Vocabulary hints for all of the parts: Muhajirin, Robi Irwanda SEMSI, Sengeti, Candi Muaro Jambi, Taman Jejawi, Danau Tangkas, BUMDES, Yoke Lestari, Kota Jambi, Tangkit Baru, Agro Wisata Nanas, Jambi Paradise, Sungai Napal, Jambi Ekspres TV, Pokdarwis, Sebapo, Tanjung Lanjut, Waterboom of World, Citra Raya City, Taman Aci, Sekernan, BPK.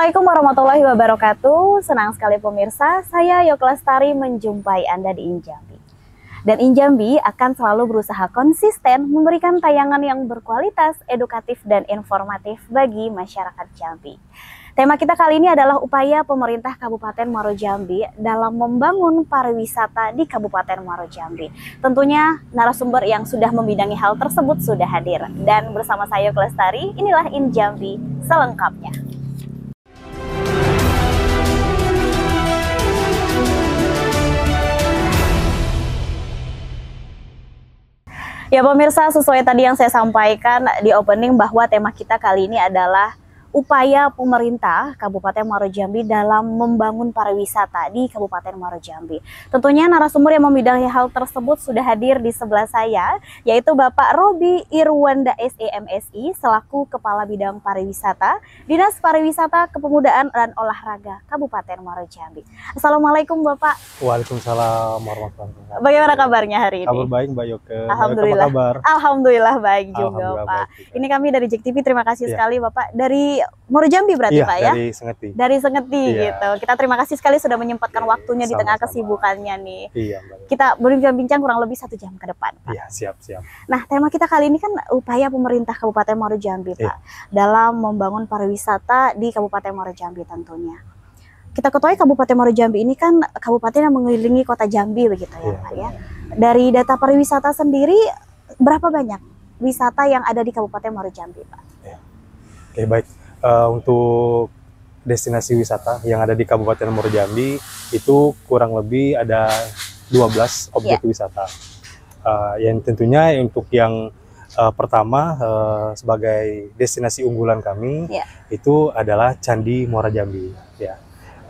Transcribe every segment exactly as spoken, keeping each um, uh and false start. Assalamualaikum warahmatullahi wabarakatuh. Senang sekali pemirsa, saya Yoke Lestari menjumpai Anda di Jambi. Dan Jambi akan selalu berusaha konsisten memberikan tayangan yang berkualitas, edukatif dan informatif bagi masyarakat Jambi. Tema kita kali ini adalah upaya pemerintah Kabupaten Muaro Jambi dalam membangun pariwisata di Kabupaten Muaro Jambi. Tentunya narasumber yang sudah membidangi hal tersebut sudah hadir. Dan bersama saya Yoke Lestari, inilah In Jambi selengkapnya. Ya pemirsa, sesuai tadi yang saya sampaikan di opening bahwa tema kita kali ini adalah upaya pemerintah Kabupaten Muaro Jambi dalam membangun pariwisata di Kabupaten Muaro Jambi. Tentunya narasumber yang membidangi hal tersebut sudah hadir di sebelah saya, yaitu Bapak Robi Irwanda S E M S I selaku Kepala Bidang Pariwisata Dinas Pariwisata Kepemudaan dan Olahraga Kabupaten Muaro Jambi. Assalamualaikum Bapak. Waalaikumsalam warahmatullahi wabarakatuh. Bagaimana kabarnya hari ini? Kabar baik Mbak Yoke. Alhamdulillah. Yoke, kabar? Alhamdulillah baik juga Pak. Ini kami dari Jek T V, terima kasih ya. Sekali Bapak dari Muaro Jambi berarti iya, Pak ya? Dari Sengeti. Dari Sengeti iya. Gitu. Kita terima kasih sekali sudah menyempatkan iya, waktunya sama, di tengah kesibukannya sama. Nih. Iya, kita berbincang-bincang kurang lebih satu jam ke depan Pak. Iya, siap-siap. Nah, tema kita kali ini kan upaya pemerintah Kabupaten Muaro Jambi Pak. Iya. Dalam membangun pariwisata di Kabupaten Muaro Jambi tentunya. Kita ketahui Kabupaten Muaro Jambi ini kan kabupaten yang mengelilingi Kota Jambi begitu ya iya, Pak ya. Dari data pariwisata sendiri berapa banyak wisata yang ada di Kabupaten Muaro Jambi Pak? Iya. Oke baik, uh, untuk destinasi wisata yang ada di Kabupaten Muaro Jambi itu kurang lebih ada dua belas objek yeah. wisata. Uh, yang tentunya untuk yang uh, pertama uh, sebagai destinasi unggulan kami yeah. itu adalah Candi Muaro Jambi. Ya.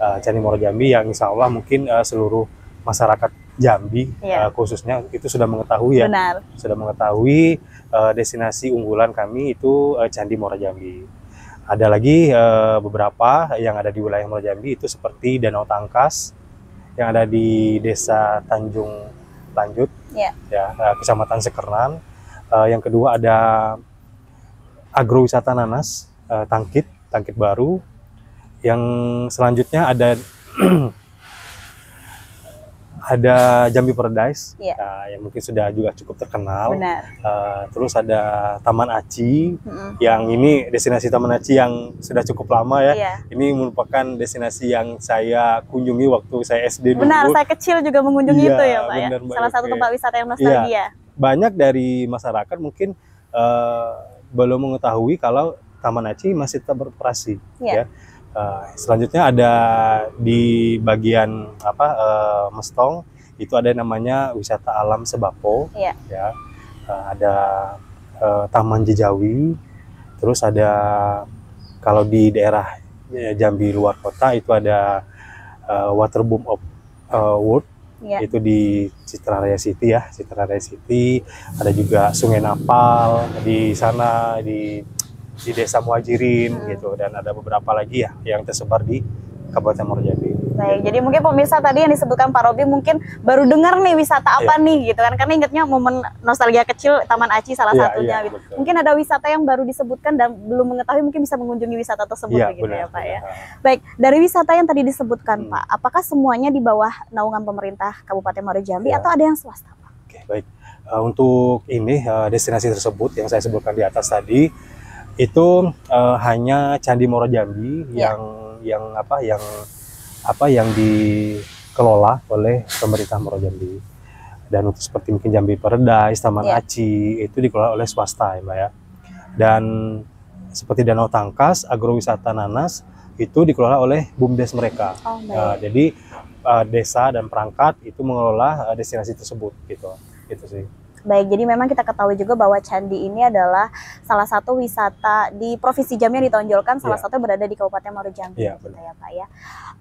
Uh, Candi Muaro Jambi yang insya Allah mungkin uh, seluruh masyarakat Jambi yeah. uh, khususnya itu sudah mengetahui ya, Benar. sudah mengetahui. Uh, destinasi unggulan kami itu uh, Candi Muaro Jambi. Ada lagi uh, beberapa yang ada di wilayah Muaro Jambi itu seperti Danau Tangkas yang ada di desa Tanjung Lanjut, yeah. ya uh, kecamatan Sekernan. Uh, yang kedua ada Agro Wisata Nanas, uh, Tangkit, Tangkit Baru. Yang selanjutnya ada ada Jambi Paradise yeah. uh, yang mungkin sudah juga cukup terkenal. Uh, terus ada Taman Aci, mm-hmm. yang ini destinasi Taman Aci yang sudah cukup lama ya. Yeah. Ini merupakan destinasi yang saya kunjungi waktu saya S D dulu. Benar, saya kecil juga mengunjungi yeah, itu ya Pak. Benar, ya? Salah satu tempat wisata yang nostalgia. Yeah. Banyak dari masyarakat mungkin uh, belum mengetahui kalau Taman Aci masih tetap beroperasi. Yeah. Ya. Uh, selanjutnya ada di bagian apa uh, Mestong itu ada namanya wisata alam Sebapo yeah. ya uh, ada uh, Taman Jejawi, terus ada kalau di daerah uh, Jambi luar kota itu ada uh, Waterboom of uh, World yeah. itu di Citra Raya City ya Citra Raya City ada juga Sungai Napal di sana di di desa Muhajirin hmm. gitu, dan ada beberapa lagi ya yang tersebar di Kabupaten Muaro Jambi. Baik, jadi mungkin pemirsa tadi yang disebutkan Pak Robi mungkin baru dengar nih wisata apa yeah. nih gitu kan, karena ingatnya momen nostalgia kecil Taman Aci salah yeah, satunya yeah, gitu. Betul. Mungkin ada wisata yang baru disebutkan dan belum mengetahui mungkin bisa mengunjungi wisata tersebut yeah, gitu benar, ya Pak benar. Ya. Baik, dari wisata yang tadi disebutkan hmm. Pak, apakah semuanya di bawah naungan pemerintah Kabupaten Muaro Jambi yeah. atau ada yang swasta Pak? Oke, okay, baik. Uh, untuk ini uh, destinasi tersebut yang saya sebutkan di atas tadi itu uh, hanya Candi Muaro Jambi yeah. yang yang apa yang apa yang dikelola oleh pemerintah Muaro Jambi, dan untuk seperti mungkin Jambi Paradise, Taman yeah. Aci itu dikelola oleh swasta ya Mbak ya. Dan seperti Danau Tangkas, Agrowisata Nanas itu dikelola oleh BUMDES mereka. Oh, uh, jadi uh, desa dan perangkat itu mengelola uh, destinasi tersebut gitu. Gitu sih. Baik, jadi memang kita ketahui juga bahwa candi ini adalah salah satu wisata di Provinsi Jambi yang ditonjolkan, salah yeah. satu berada di Kabupaten Muaro Jambi yeah, gitu ya Pak ya.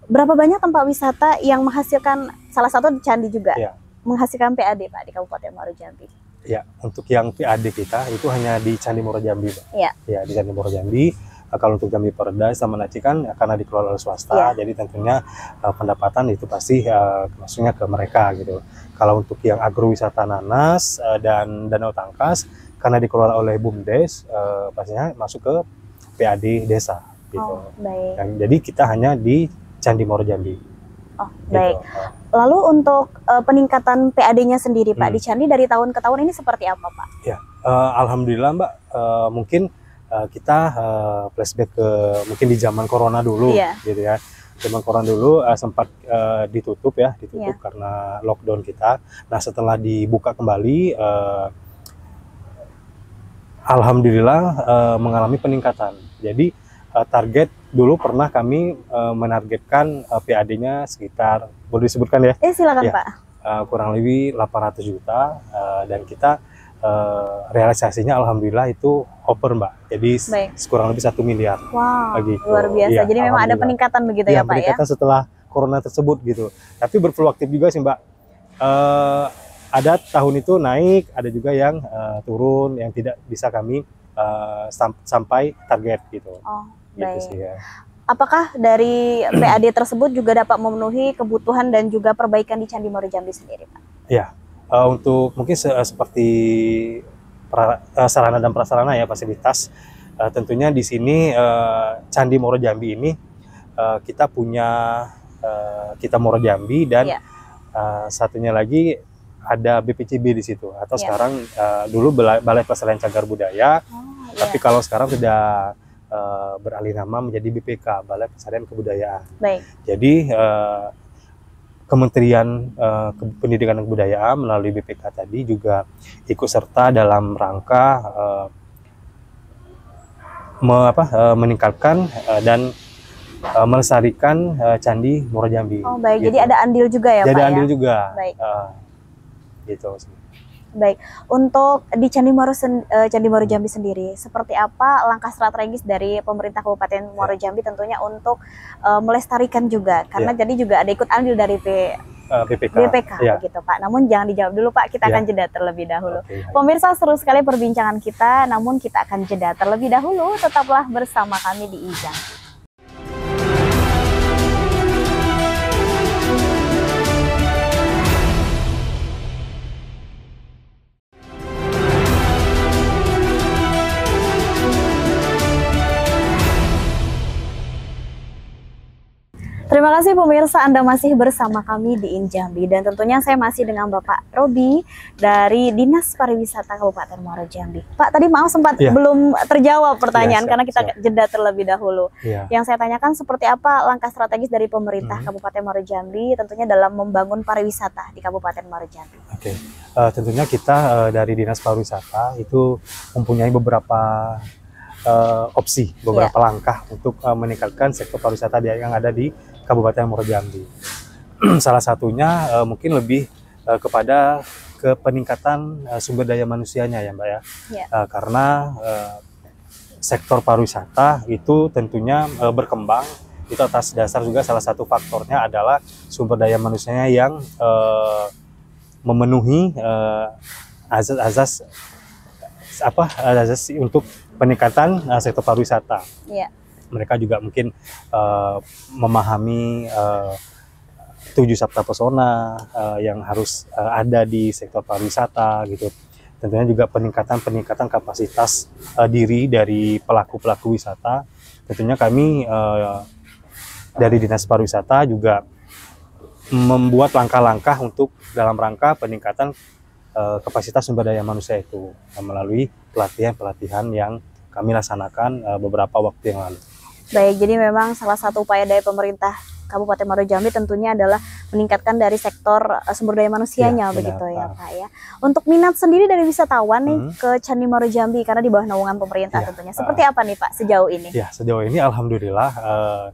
Berapa banyak tempat wisata yang menghasilkan, salah satu candi juga, yeah. menghasilkan P A D Pak di Kabupaten Muaro Jambi? Ya, yeah, untuk yang P A D kita itu hanya di Candi Muaro Jambi Pak. Iya. Yeah. Yeah, di Candi Muaro Jambi, kalau untuk Jambi Paradise sama Naci kan karena dikelola oleh swasta, yeah. jadi tentunya uh, pendapatan itu pasti uh, maksudnya ke mereka gitu. Kalau untuk yang agrowisata nanas uh, dan Danau Tangkas karena dikelola oleh BUMDES uh, pastinya masuk ke P A D desa gitu. Oh, baik. Dan, jadi kita hanya di Candi Muaro Jambi. Oh, gitu. Baik. Lalu untuk uh, peningkatan P A D-nya sendiri, Pak, hmm. di Candi dari tahun ke tahun ini seperti apa, Pak? Ya, uh, alhamdulillah, Mbak. Uh, mungkin uh, kita uh, flashback ke mungkin di zaman Corona dulu, yeah. gitu ya. Zaman Corona dulu uh, sempat uh, ditutup ya, ditutup yeah. karena lockdown kita. Nah, setelah dibuka kembali, uh, alhamdulillah uh, mengalami peningkatan. Jadi uh, target dulu pernah kami uh, menargetkan uh, P A D-nya sekitar, boleh disebutkan ya? Eh, silakan ya, Pak. Uh, kurang lebih delapan ratus juta uh, dan kita uh, realisasinya alhamdulillah itu over, Mbak. Jadi kurang lebih satu miliar. Wow, gitu. Luar biasa. Ya, jadi memang ada peningkatan begitu ya, ya Pak ya? Peningkatan setelah Corona tersebut gitu. Tapi berfluktuatif juga sih, Mbak. Uh, ada tahun itu naik, ada juga yang uh, turun, yang tidak bisa kami uh, sam sampai target gitu. Oh, gitu baik. Sih, ya. Apakah dari P A D tersebut juga dapat memenuhi kebutuhan dan juga perbaikan di Candi Muaro Jambi sendiri, Pak? Ya, uh, untuk mungkin se seperti pra, uh, sarana dan prasarana ya, fasilitas uh, tentunya di sini uh, Candi Muaro Jambi ini uh, kita punya uh, kita Muaro Jambi dan yeah. uh, satunya lagi ada B P C B di situ atau yeah. sekarang uh, dulu Balai Pelestarian Cagar Budaya oh, tapi yeah. kalau sekarang sudah uh, beralih nama menjadi B P K, Balai Pelestarian Kebudayaan. Baik. Jadi uh, Kementerian uh, Pendidikan dan Kebudayaan melalui B P K tadi juga ikut serta dalam rangka uh, me, apa, uh, meningkatkan uh, dan uh, melestarikan uh, Candi Muaro Jambi. Oh baik, gitu. Jadi ada andil juga ya Pak? Ada andil ya? Juga. Baik. Uh, gitu. Baik, untuk di Candi Muaro uh, Candi Muaro Jambi sendiri, seperti apa langkah strategis dari pemerintah Kabupaten Muaro yeah. Jambi tentunya untuk uh, melestarikan juga, karena yeah. jadi juga ada ikut andil dari B, uh, B P K, B P K yeah. gitu Pak. Namun jangan dijawab dulu Pak, kita yeah. akan jeda terlebih dahulu. Okay. Pemirsa, seru sekali perbincangan kita, namun kita akan jeda terlebih dahulu. Tetaplah bersama kami di iJambi. Terima kasih pemirsa, Anda masih bersama kami di iJambi dan tentunya saya masih dengan Bapak Robi dari Dinas Pariwisata Kabupaten Muaro Jambi. Pak, tadi maaf sempat ya. belum terjawab pertanyaan ya, siap, karena kita siap. jeda terlebih dahulu. Ya. Yang saya tanyakan seperti apa langkah strategis dari pemerintah hmm. Kabupaten Muaro Jambi tentunya dalam membangun pariwisata di Kabupaten Muaro Jambi. Oke, uh, tentunya kita uh, dari Dinas Pariwisata itu mempunyai beberapa Uh, opsi beberapa yeah. langkah untuk uh, meningkatkan sektor pariwisata yang ada di Kabupaten Muaro Jambi. Salah satunya uh, mungkin lebih uh, kepada ke peningkatan uh, sumber daya manusianya ya Mbak ya, yeah. uh, karena uh, sektor pariwisata itu tentunya uh, berkembang itu atas dasar juga salah satu faktornya adalah sumber daya manusianya yang uh, memenuhi uh, azas-azas apa azas untuk peningkatan uh, sektor pariwisata. Yeah. Mereka juga mungkin uh, memahami uh, tujuh sabta pesona uh, yang harus uh, ada di sektor pariwisata gitu. Tentunya juga peningkatan-peningkatan kapasitas uh, diri dari pelaku-pelaku wisata. Tentunya kami uh, dari Dinas Pariwisata juga membuat langkah-langkah untuk dalam rangka peningkatan uh, kapasitas sumber daya manusia itu uh, melalui pelatihan-pelatihan yang kami laksanakan uh, beberapa waktu yang lalu. Baik, jadi memang salah satu upaya dari pemerintah Kabupaten Muaro Jambi tentunya adalah meningkatkan dari sektor uh, sumber daya manusianya ya, begitu benar, ya Pak ya. Untuk minat sendiri dari wisatawan nih hmm. ke Candi Muaro Jambi karena di bawah naungan pemerintah ya, tentunya. Seperti uh, apa nih Pak sejauh ini? Ya, sejauh ini alhamdulillah uh,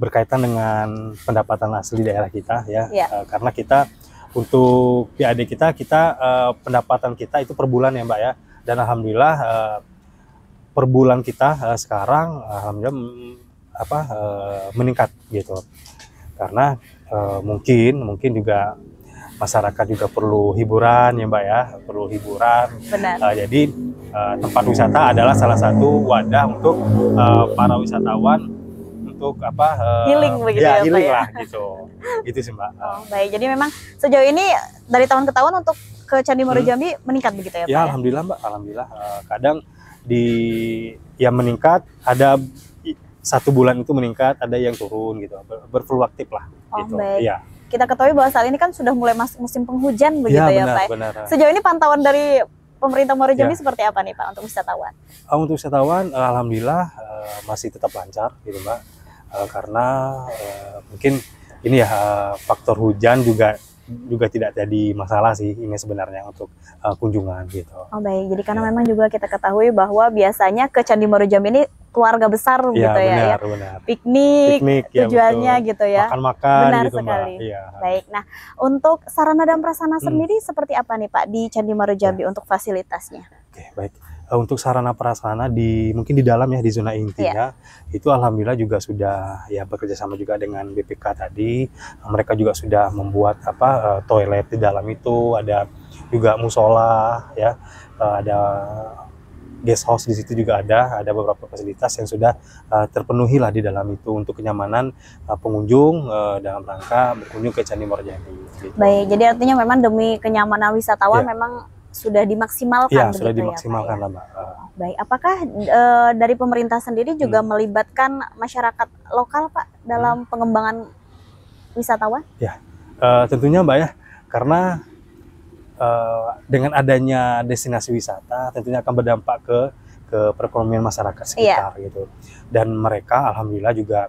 berkaitan dengan pendapatan asli daerah kita ya, ya. Uh, karena kita untuk P A D kita kita uh, pendapatan kita itu per bulan ya Mbak ya. Dan alhamdulillah uh, per bulan kita uh, sekarang alhamdulillah apa uh, meningkat gitu karena uh, mungkin mungkin juga masyarakat juga perlu hiburan ya Mbak ya, perlu hiburan. Benar. Uh, jadi uh, tempat wisata adalah salah satu wadah untuk uh, para wisatawan untuk apa uh, healing begitu ya, ya healing Pak, lah ya? Gitu gitu sih Mbak. Oh, baik, jadi memang sejauh ini dari tahun ke tahun untuk ke Candi Muaro hmm. Jambi meningkat begitu ya Pak ya? Alhamdulillah Mbak, alhamdulillah uh, kadang di yang meningkat ada satu bulan itu meningkat, ada yang turun gitu, berfluktuatif lah. Oh, gitu. Baik. Ya. Kita ketahui bahwa saat ini kan sudah mulai masuk musim penghujan begitu ya, ya benar, Pak. Benar. Sejauh ini pantauan dari pemerintah Muaro Jambi ya. seperti apa nih Pak untuk wisatawan? Uh, untuk wisatawan, uh, alhamdulillah uh, masih tetap lancar gitu Mbak, uh, karena uh, mungkin ini ya uh, faktor hujan juga juga tidak jadi masalah sih ini sebenarnya untuk uh, kunjungan gitu. Oh baik, jadi karena ya. memang juga kita ketahui bahwa biasanya ke Candi Muaro Jambi ini keluarga besar ya, gitu benar, ya, benar. piknik, piknik tujuannya ya, gitu ya, makan-makan benar gitu, sekali. Ya. Baik, nah untuk sarana dan prasarana hmm. sendiri seperti apa nih Pak di Candi Muaro Jambi ya. untuk fasilitasnya? Oke baik, uh, untuk sarana prasarana di mungkin di dalam ya di zona intinya ya. itu alhamdulillah juga sudah ya bekerja sama juga dengan B P K tadi, mereka juga sudah membuat apa uh, toilet di dalam itu, ada juga musola ya, uh, ada guest house di situ juga ada, ada beberapa fasilitas yang sudah uh, terpenuhi lah di dalam itu untuk kenyamanan uh, pengunjung uh, dalam rangka berkunjung ke Candi Muaro Jambi. Gitu. Baik, jadi artinya memang demi kenyamanan wisatawan ya. memang sudah dimaksimalkan. Ya, sudah dimaksimalkan ya, lah, Mbak. Uh. Baik, apakah uh, dari pemerintah sendiri juga hmm. melibatkan masyarakat lokal Pak dalam hmm. pengembangan wisatawan? Ya, uh, tentunya Mbak ya, karena Uh, dengan adanya destinasi wisata tentunya akan berdampak ke ke perekonomian masyarakat sekitar yeah. gitu, dan mereka alhamdulillah juga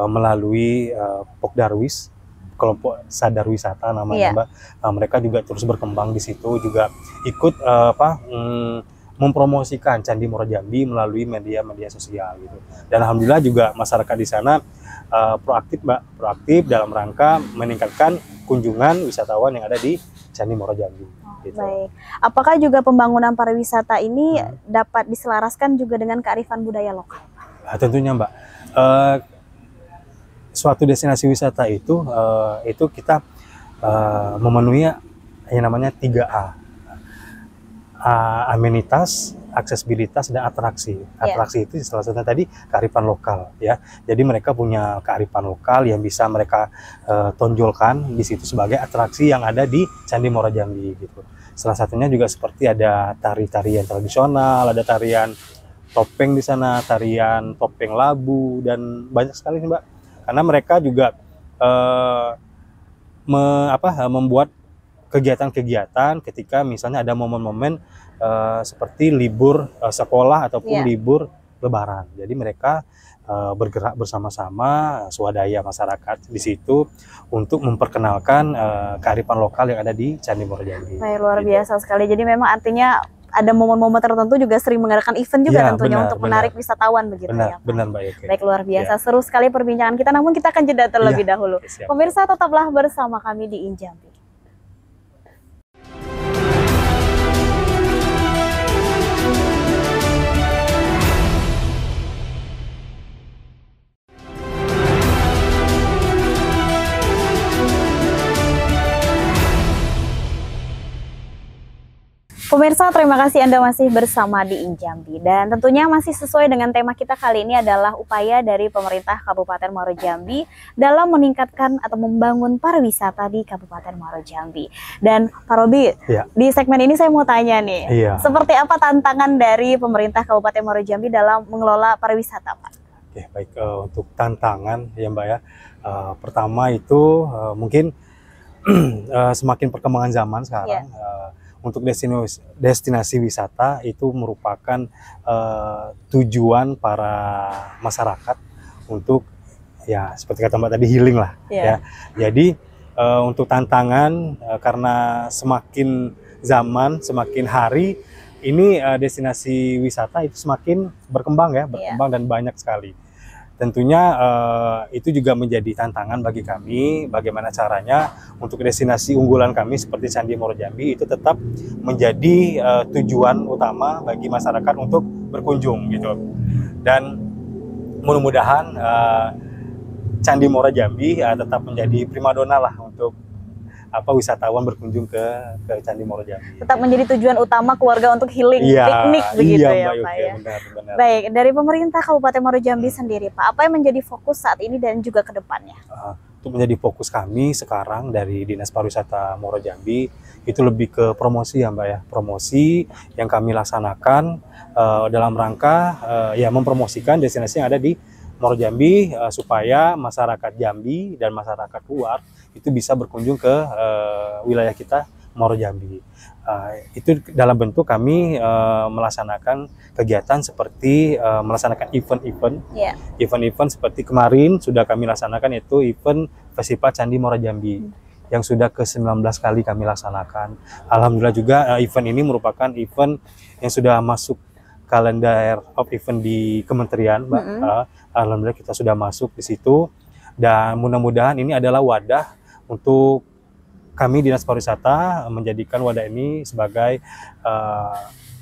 uh, melalui uh, Pokdarwis, kelompok sadar wisata namanya yeah. Mbak, uh, mereka juga terus berkembang di situ, juga ikut uh, apa um, mempromosikan Candi Muaro Jambi melalui media-media sosial gitu, dan alhamdulillah juga masyarakat di sana uh, proaktif Mbak, proaktif dalam rangka meningkatkan kunjungan wisatawan yang ada di Candi Muaro Jambi. Oh, gitu. Baik. Apakah juga pembangunan pariwisata ini hmm. dapat diselaraskan juga dengan kearifan budaya lokal? Nah, tentunya Mbak, uh, suatu destinasi wisata itu uh, itu kita uh, memenuhi yang namanya tiga A, uh, amenitas, aksesibilitas, dan atraksi. Atraksi yeah. itu salah satunya tadi kearifan lokal ya. Jadi mereka punya kearifan lokal yang bisa mereka uh, tonjolkan di situ sebagai atraksi yang ada di Candi Muaro Jambi gitu. Salah satunya juga seperti ada tari-tarian tradisional, ada tarian topeng di sana, tarian topeng labu, dan banyak sekali sih Mbak. Karena mereka juga uh, me, apa, membuat kegiatan-kegiatan ketika misalnya ada momen-momen uh, seperti libur uh, sekolah ataupun yeah. libur lebaran. Jadi mereka uh, bergerak bersama-sama swadaya masyarakat di situ untuk memperkenalkan uh, kearifan lokal yang ada di Candi Muaro Jambi. Baik, luar biasa gitu. sekali. Jadi memang artinya ada momen-momen tertentu juga sering mengadakan event juga ya, tentunya benar, untuk benar. menarik wisatawan begitu benar, ya. Pak. Benar, Mbak Yoke. Baik, luar biasa ya. seru sekali perbincangan kita, namun kita akan jeda terlebih ya, dahulu. Siap. Pemirsa tetaplah bersama kami di InJambi. Pemirsa, terima kasih Anda masih bersama di InJambi, dan tentunya masih sesuai dengan tema kita kali ini adalah upaya dari pemerintah Kabupaten Muaro Jambi dalam meningkatkan atau membangun pariwisata di Kabupaten Muaro Jambi. Dan Pak Robi, ya. di segmen ini saya mau tanya nih, ya. seperti apa tantangan dari pemerintah Kabupaten Muaro Jambi dalam mengelola pariwisata Pak? Oke, baik, uh, untuk tantangan ya Mbak ya, uh, pertama itu uh, mungkin uh, semakin perkembangan zaman sekarang, ya. uh, Untuk destinasi, destinasi wisata itu merupakan uh, tujuan para masyarakat untuk ya seperti kata Mbak tadi healing lah yeah. ya. Jadi uh, untuk tantangan uh, karena semakin zaman, semakin hari ini uh, destinasi wisata itu semakin berkembang ya, berkembang yeah. dan banyak sekali. Tentunya uh, itu juga menjadi tantangan bagi kami, bagaimana caranya untuk destinasi unggulan kami seperti Candi Muaro Jambi itu tetap menjadi uh, tujuan utama bagi masyarakat untuk berkunjung gitu. Dan mudah-mudahan uh, Candi Muaro Jambi uh, tetap menjadi primadona lah untuk apa wisatawan berkunjung ke, ke Candi Muaro Jambi. Tetap menjadi tujuan utama keluarga untuk healing, ya, piknik begitu iya, ya Pak ya. Benar, benar. Baik, dari pemerintah Kabupaten Muaro Jambi hmm. sendiri Pak, apa yang menjadi fokus saat ini dan juga ke depannya? Uh, untuk menjadi fokus kami sekarang dari Dinas Pariwisata Muaro Jambi itu lebih ke promosi ya Mbak ya. Promosi yang kami laksanakan uh, dalam rangka uh, ya mempromosikan destinasi yang ada di Muaro Jambi uh, supaya masyarakat Jambi dan masyarakat luar itu bisa berkunjung ke uh, wilayah kita Muaro Jambi. Uh, itu dalam bentuk kami uh, melaksanakan kegiatan seperti uh, melaksanakan event-event, yeah. event-event seperti kemarin sudah kami laksanakan itu event Festival Candi Muaro Jambi. Hmm. Yang sudah ke sembilan belas kali kami laksanakan. Alhamdulillah juga uh, event ini merupakan event yang sudah masuk kalender of event di kementerian, Mbak. Mm-hmm. uh, Alhamdulillah kita sudah masuk di situ dan mudah-mudahan ini adalah wadah untuk kami Dinas Pariwisata menjadikan wadah ini sebagai uh,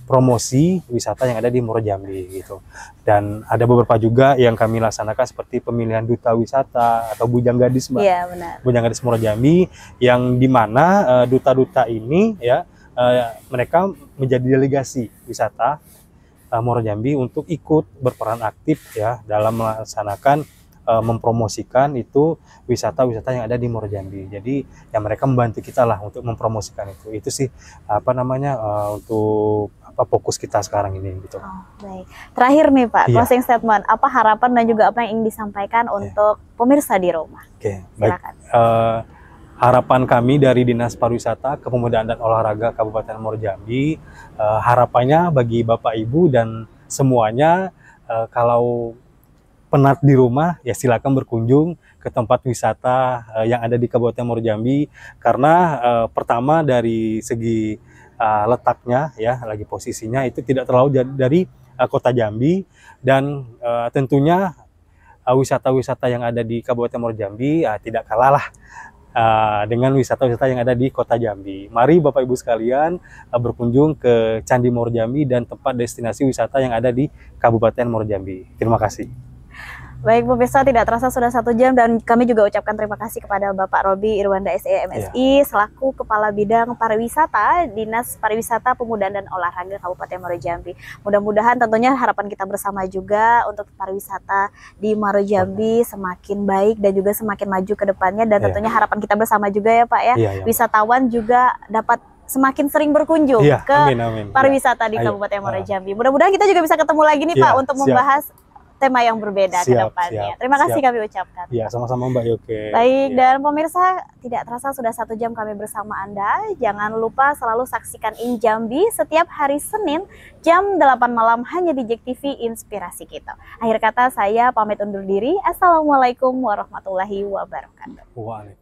promosi wisata yang ada di Muaro Jambi gitu. Dan ada beberapa juga yang kami laksanakan seperti pemilihan duta wisata atau bujang gadis, Mbak. Iya, benar. Bujang gadis Muaro Jambi yang dimana duta-duta uh, ini ya uh, mereka menjadi delegasi wisata uh, Muaro Jambi untuk ikut berperan aktif ya dalam melaksanakan uh, mempromosikan itu wisata-wisata yang ada di Muaro Jambi. Jadi ya mereka membantu kita lah untuk mempromosikan itu. Itu sih apa namanya uh, untuk apa fokus kita sekarang ini gitu. Oh, baik. Terakhir nih Pak, iya. closing statement, apa harapan dan juga apa yang ingin disampaikan yeah. untuk pemirsa di rumah? Oke, okay. baik. Uh, harapan kami dari Dinas Pariwisata, Kepemudaan dan Olahraga Kabupaten Muaro Jambi, uh, harapannya bagi Bapak Ibu dan semuanya uh, kalau penat di rumah ya silakan berkunjung ke tempat wisata uh, yang ada di Kabupaten Muaro Jambi karena uh, pertama dari segi uh, letaknya ya lagi posisinya itu tidak terlalu dari uh, Kota Jambi dan uh, tentunya wisata-wisata uh, yang ada di Kabupaten Muaro Jambi uh, tidak kalah lah uh, dengan wisata-wisata yang ada di Kota Jambi. Mari Bapak Ibu sekalian uh, berkunjung ke Candi Muaro Jambi dan tempat destinasi wisata yang ada di Kabupaten Muaro Jambi. Terima kasih. Baik pemirsa, tidak terasa sudah satu jam dan kami juga ucapkan terima kasih kepada Bapak Robi Irwanda S E M S I yeah. selaku Kepala Bidang Pariwisata Dinas Pariwisata Pemuda dan Olahraga Kabupaten Muaro Jambi. Mudah-mudahan tentunya harapan kita bersama juga untuk pariwisata di Muaro Jambi semakin baik dan juga semakin maju ke depannya dan tentunya yeah. harapan kita bersama juga ya Pak ya yeah, yeah. wisatawan juga dapat semakin sering berkunjung yeah, ke amin, amin. Pariwisata yeah. di Kabupaten Muaro Jambi. Mudah-mudahan kita juga bisa ketemu lagi nih yeah, Pak untuk siap. membahas tema yang berbeda ke depannya. Terima kasih siap. kami ucapkan. Ya, sama-sama Mbak Yoke. Baik, ya. Dan pemirsa, tidak terasa sudah satu jam kami bersama Anda. Jangan lupa selalu saksikan In Jambi setiap hari Senin jam delapan malam hanya di Jek T V Inspirasi Kita. Akhir kata saya pamit undur diri. Assalamualaikum warahmatullahi wabarakatuh. Waalaikumsalam.